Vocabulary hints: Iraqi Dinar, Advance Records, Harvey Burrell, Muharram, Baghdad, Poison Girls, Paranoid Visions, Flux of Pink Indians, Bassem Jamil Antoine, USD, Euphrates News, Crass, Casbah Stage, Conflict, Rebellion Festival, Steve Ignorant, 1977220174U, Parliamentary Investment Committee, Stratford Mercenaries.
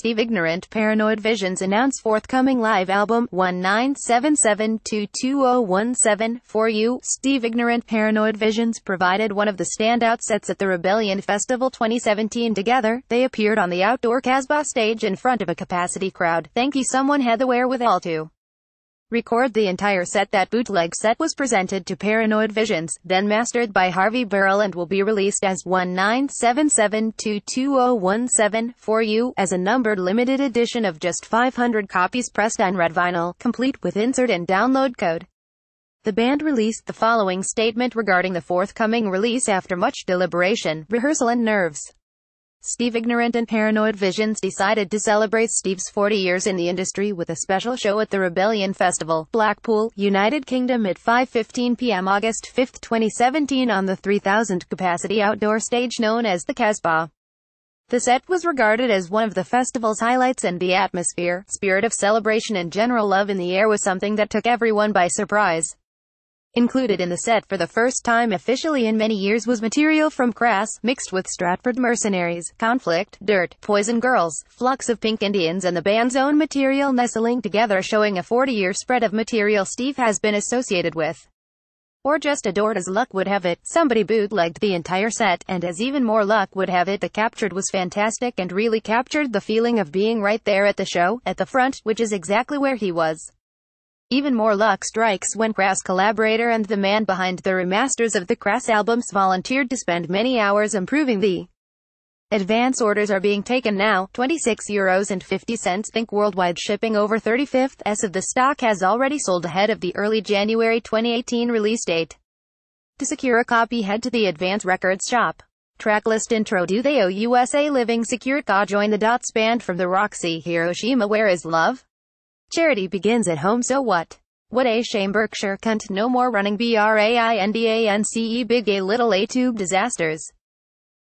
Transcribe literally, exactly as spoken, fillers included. Steve Ignorant, Paranoid Visions announce forthcoming live album, one nine seven seven two two zero one seven four U. Steve Ignorant, Paranoid Visions provided one of the standout sets at the Rebellion Festival twenty seventeen. Together, they appeared on the outdoor Casbah stage in front of a capacity crowd. Thank you someone had the wherewithal to record the entire set. That bootleg set was presented to Paranoid Visions, then mastered by Harvey Burrell and will be released as one nine seven seven two two zero one seven four U as a numbered limited edition of just five hundred copies pressed on red vinyl, complete with insert and download code. The band released the following statement regarding the forthcoming release after much deliberation, rehearsal and nerves. Steve Ignorant and Paranoid Visions decided to celebrate Steve's forty years in the industry with a special show at the Rebellion Festival, Blackpool, United Kingdom at five fifteen p m August fifth twenty seventeen on the three thousand capacity outdoor stage known as the Casbah. The set was regarded as one of the festival's highlights, and the atmosphere, spirit of celebration and general love in the air was something that took everyone by surprise. Included in the set for the first time officially in many years was material from Crass, mixed with Stratford Mercenaries, Conflict, Dirt, Poison Girls, Flux of Pink Indians and the band's own material nestling together, showing a forty-year spread of material Steve has been associated with, or just adored. As luck would have it, somebody bootlegged the entire set, and as even more luck would have it, the captured was fantastic and really captured the feeling of being right there at the show, at the front, which is exactly where he was. Even more luck strikes when Crass collaborator and the man behind the remasters of the Crass albums volunteered to spend many hours improving the advance. Orders are being taken now, twenty-six euros and fifty cents. Think worldwide shipping. Over thirty-fifth percent of the stock has already sold ahead of the early January twenty eighteen release date. To secure a copy, head to the Advance Records shop. Tracklist intro. Do They Owe U S A Living Secured Ka Join the Dots Band from the Roxy, Hiroshima. Where Is Love? Charity Begins at Home. So What? What A Shame. Berkshire Cunt. No More Running. B R A I N D A N C E. Big A Little A. Tube Disasters.